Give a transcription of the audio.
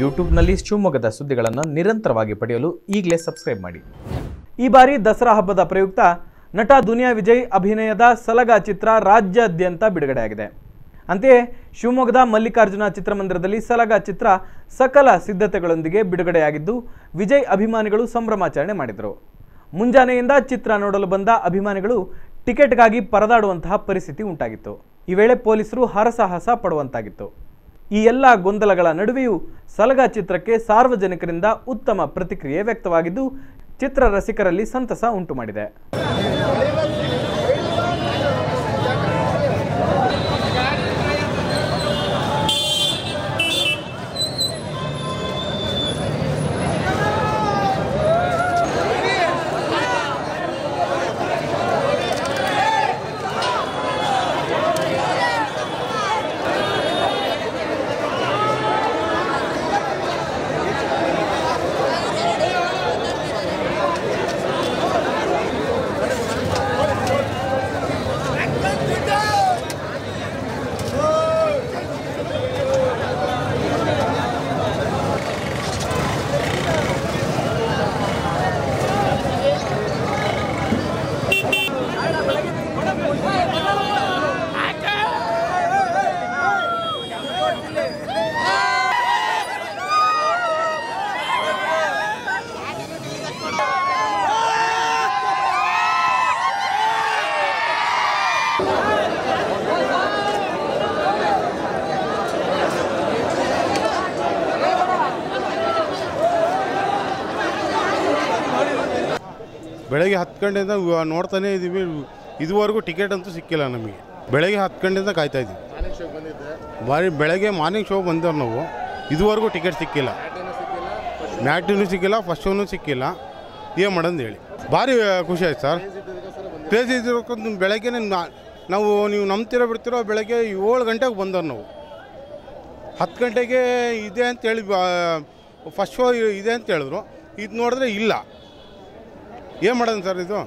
ಯೂಟ್ಯೂಬ್ನಲ್ಲಿ ಶಿವಮೊಗ್ಗದ ಸುದ್ದಿಗಳನ್ನು ನಿರಂತರವಾಗಿ ಪಡೆಯಲು ಈಗಲೇ ಸಬ್ಸ್ಕ್ರೈಬ್ ಮಾಡಿ. ಈ ಬಾರಿ ದಸರಾ ಹಬ್ಬದ ಪ್ರಯುಕ್ತ ನಟ ದುನಿಯಾ ವಿಜಯ್ ಅಭಿನಯದ ಸಲಗಾ ಚಿತ್ರ ರಾಜ್ಯಾದ್ಯಂತ ಬಿಡುಗಡೆಯಾಗಿದೆ. ಅಂತೆಯೇ ಶಿವಮೊಗ್ಗದ ಮಲ್ಲಿಕಾರ್ಜುನ ಚಿತ್ರಮಂದಿರದಲ್ಲಿ ಸಲಗಾ ಚಿತ್ರ ಸಕಲ ಸಿದ್ಧತೆಗಳೊಂದಿಗೆ ಬಿಡುಗಡೆಯಾಗಿದ್ದು, ವಿಜಯ್ ಅಭಿಮಾನಿಗಳು ಸಂಭ್ರಮಾಚರಣೆ ಮಾಡಿದರು. ಮುಂಜಾನೆಯಿಂದ ಚಿತ್ರ ನೋಡಲು ಬಂದ ಅಭಿಮಾನಿಗಳು ಟಿಕೆಟ್ಗಾಗಿ ಪರದಾಡುವಂತಹ ಪರಿಸ್ಥಿತಿ ಉಂಟಾಗಿತ್ತು. ಈ ವೇಳೆ ಪೊಲೀಸರು ಹರಸಾಹಸ ಪಡುವಂತಾಗಿತ್ತು. ಈ ಎಲ್ಲ ಗೊಂದಲಗಳ ನಡುವೆಯೂ ಸಲಗಾ ಚಿತ್ರಕ್ಕೆ ಸಾರ್ವಜನಿಕರಿಂದ ಉತ್ತಮ ಪ್ರತಿಕ್ರಿಯೆ ವ್ಯಕ್ತವಾಗಿದ್ದು, ಚಿತ್ರ ರಸಿಕರಲ್ಲಿ ಸಂತಸ ಉಂಟು ಮಾಡಿದೆ. ಬೆಳಗ್ಗೆ 10 ಗಂಟೆಯಿಂದ ನೋಡ್ತಾನೇ ಇದ್ದೀವಿ. ಇದುವರೆಗೂ ಟಿಕೆಟ್ ಅಂತೂ ಸಿಕ್ಕಿಲ್ಲ ನಮಗೆ. ಬೆಳಗ್ಗೆ 10 ಗಂಟೆಯಿಂದ ಕಾಯ್ತಾ ಇದ್ದೀವಿ. ಬಾರಿ ಬೆಳಗ್ಗೆ ಮಾರ್ನಿಂಗ್ ಶೋ ಬಂದವ್ರು ನಾವು. ಇದುವರೆಗೂ ಟಿಕೆಟ್ ಸಿಕ್ಕಿಲ್ಲ, ಮ್ಯಾಟಿನೂ ಸಿಕ್ಕಿಲ್ಲ, ಫಸ್ಟ್ ಶೋನೂ ಸಿಕ್ಕಿಲ್ಲ. ಏನು ಮಾಡೋದು ಹೇಳಿ? ಭಾರಿ ಖುಷಿ ಆಯ್ತು ಸರ್. ಪ್ಲೇಸ್ ಇದ್ರಕ್ಕಂತ ಬೆಳಗ್ಗೆ ನಾವು ನೀವು ನಂಬ್ತಿರೋ ಬಿಡ್ತಿರೋ ಬೆಳಗ್ಗೆ 7 ಗಂಟೆಗೆ ಬಂದವ್ರು ನಾವು. 10 ಗಂಟೆಗೆ ಇದೆ ಅಂತೇಳಿ ಫಸ್ಟ್ ಶೋ ಇದೆ ಅಂತ ಹೇಳಿದ್ರು. ಇದು ನೋಡಿದ್ರೆ ಇಲ್ಲ. ಏನು ಮಾಡೋದು ಸರ್ ಇದು?